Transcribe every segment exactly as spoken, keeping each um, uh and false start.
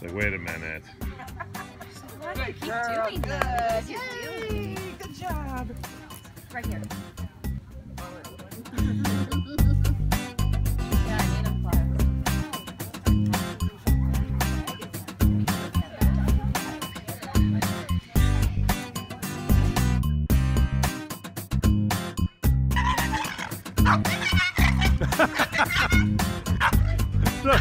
Say, wait a minute. Why do you keep girl, doing good. That? Yay, good job. Right here. So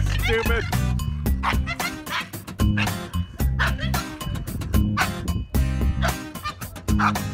stupid.